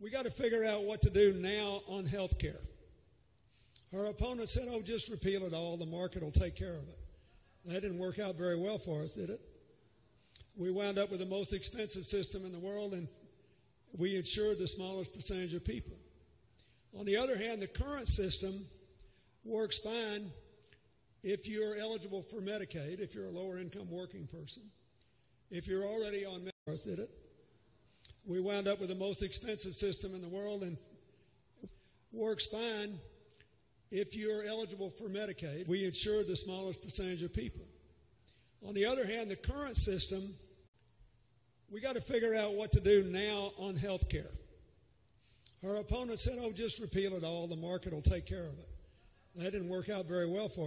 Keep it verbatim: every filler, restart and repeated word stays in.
we got to figure out what to do now on health care. Her opponent said, oh, just repeal it all. The market will take care of it. That didn't work out very well for us, did it? We wound up with the most expensive system in the world, and we insured the smallest percentage of people. On the other hand, the current system works fine if you're eligible for Medicaid, if you're a lower-income working person. If you're already on Medicaid, did it? We wound up with the most expensive system in the world, and works fine if you're eligible for Medicaid. We insure the smallest percentage of people. On the other hand, the current system, we got to figure out what to do now on health care. Her opponent said, oh, just repeal it all. The market will take care of it. That didn't work out very well for us.